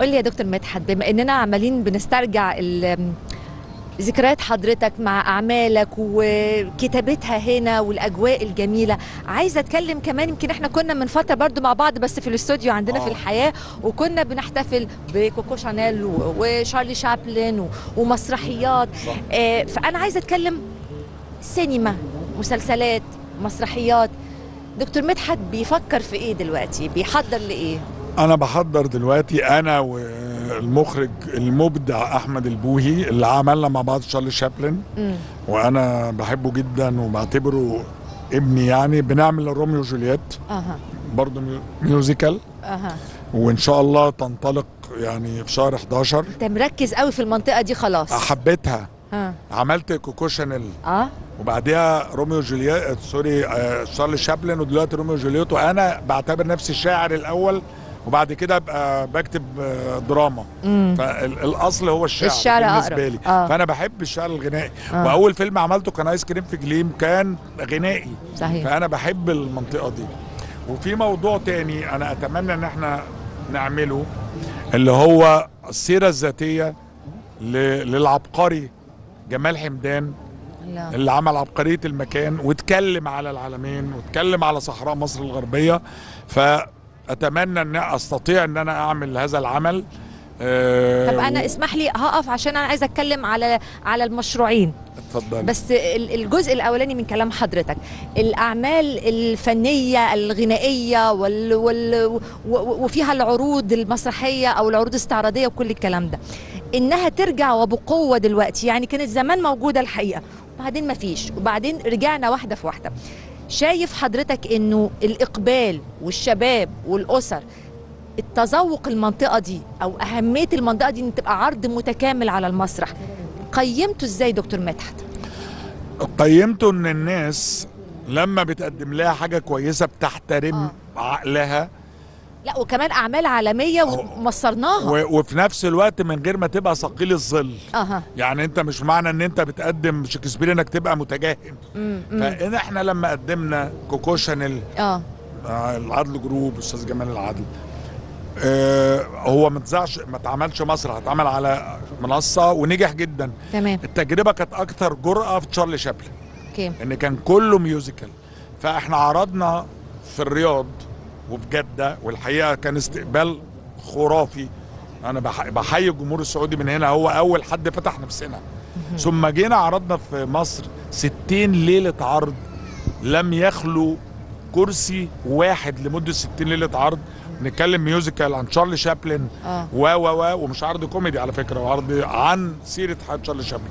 قول لي يا دكتور مدحت، بما اننا عمالين بنسترجع ذكريات حضرتك مع اعمالك وكتابتها هنا والاجواء الجميله، عايزه اتكلم كمان. يمكن احنا كنا من فتره برضو مع بعض بس في الاستوديو عندنا في الحياه، وكنا بنحتفل بكوكو شانيل وشارلي شابلن ومسرحيات. فانا عايزه اتكلم سينما، مسلسلات، مسرحيات. دكتور مدحت بيفكر في ايه دلوقتي؟ بيحضر لايه؟ انا بحضر دلوقتي انا والمخرج المبدع احمد البوهي، اللي عملنا مع بعض شارلي شابلن، وانا بحبه جدا وبعتبره ابني يعني. بنعمل روميو وجوليت برضه ميوزيكال، وان شاء الله تنطلق يعني في شهر 11. انت مركز قوي في المنطقه دي خلاص، حبيتها. عملت كوكو شانيل وبعديها روميو وجوليت، سوري شارلي شابلن، ودلوقتي روميو وجوليت. وانا بعتبر نفسي الشاعر الاول، وبعد كده ابقى بكتب دراما. فالاصل هو الشعر بالنسبه لي. فانا بحب الشعر الغنائي. واول فيلم عملته كان ايس كريم في جليم، كان غنائي صحيح. فانا بحب المنطقه دي. وفي موضوع تاني انا اتمنى ان احنا نعمله، اللي هو السيره الذاتيه للعبقري جمال حمدان، اللي عمل عبقريه المكان، واتكلم على العلمين، واتكلم على صحراء مصر الغربيه. فاتمنى ان استطيع ان انا اعمل هذا العمل. طب انا اسمح لي هقف عشان انا عايزه اتكلم على المشروعين. اتفضل. بس الجزء الاولاني من كلام حضرتك، الاعمال الفنيه الغنائيه وفيها العروض المسرحيه او العروض الاستعراضيه وكل الكلام ده، انها ترجع وبقوه دلوقتي. يعني كانت زمان موجوده الحقيقه، وبعدين ما فيش، وبعدين رجعنا واحده في واحده. شايف حضرتك انه الاقبال والشباب والاسر، التذوق المنطقه دي او اهميه المنطقه دي ان تبقى عرض متكامل على المسرح، قيمته ازاي دكتور مدحت؟ قيمته ان الناس لما بتقدم لها حاجه كويسه بتحترم عقلها. لا وكمان اعمال عالميه ومصرناها، وفي نفس الوقت من غير ما تبقى ثقيل الظل. يعني انت مش معنى ان انت بتقدم شكسبير انك تبقى متجاهل. فان احنا لما قدمنا كوكو شانيل العدل جروب، استاذ جمال العدل، هو ما اتعملش مسرح، اتعمل على منصه ونجح جدا. تمام. التجربه كانت اكثر جرأه في شارلي شابلن، ان كان كله ميوزيكال. فاحنا عرضنا في الرياض وفي جدة، والحقيقة كان استقبال خرافي. أنا بحيي الجمهور السعودي من هنا، هو أول حد فتح نفسنا. ثم جينا عرضنا في مصر 60 ليلة عرض، لم يخلو كرسي واحد لمدة 60 ليلة عرض. نتكلم ميوزيكال عن شارلي شابلن ومش عرض كوميدي على فكرة، وعرض عن سيرة حياة شارلي شابلن.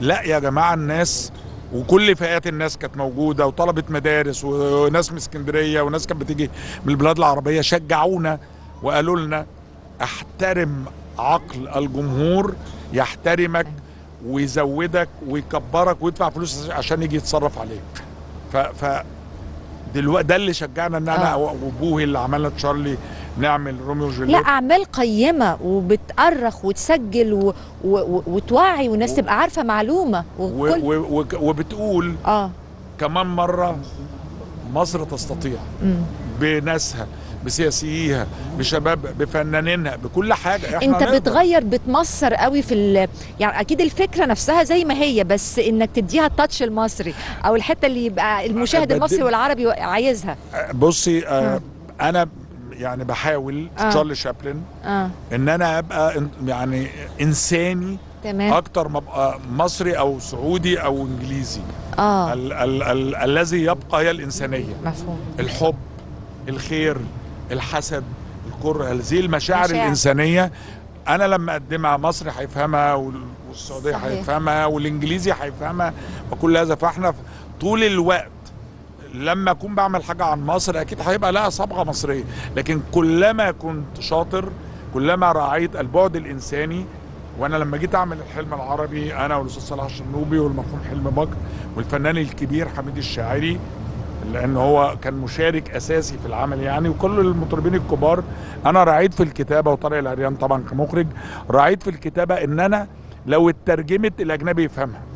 لا يا جماعة، الناس وكل فئات الناس كانت موجودة، وطلبة مدارس وناس من اسكندرية وناس كانت بتيجي من البلاد العربية، شجعونا وقالوا لنا احترم عقل الجمهور، يحترمك ويزودك ويكبرك ويدفع فلوس عشان يجي يتصرف عليك. دلوقتي ده اللي شجعنا ان انا وابوه اللي عملنا شارلي نعمل روميو وجوليت. لا اعمال قيمه وبتأرخ وتسجل وتوعي والناس تبقى عارفه معلومه وبتقول كمان مره مصر تستطيع بناسها، بسياسييها، بشباب، بفنانينها، بكل حاجه. احنا انت بتغير، بتمصر قوي في يعني اكيد الفكره نفسها زي ما هي، بس انك تديها التاتش المصري او الحته اللي يبقى المشاهد المصري والعربي عايزها. بصي انا يعني بحاول شارلي شابلن ان انا ابقى يعني انساني. تمام. اكتر ما ابقى مصري او سعودي او انجليزي. الذي يبقى هي الانسانيه. مفهوم. الحب، الخير، الحسد، الكره، هذه المشاعر الانسانيه انا لما اقدمها مصر هيفهمها، والسعوديه هيفهمها، والانجليزي هيفهمها، وكل هذا. فاحنا طول الوقت لما اكون بعمل حاجه عن مصر اكيد هيبقى لها صبغه مصريه، لكن كلما كنت شاطر كلما راعيت البعد الانساني. وانا لما جيت اعمل الحلم العربي انا والاستاذ صلاح الشنوبي والمرحوم حلمي بكر والفنان الكبير حميد الشاعري، لأن هو كان مشارك أساسي في العمل يعني، وكل المطربين الكبار. أنا راعيت في الكتابة، وطارق العريان طبعا كمخرج راعيت في الكتابة إن أنا لو اترجمت الأجنبي يفهمها.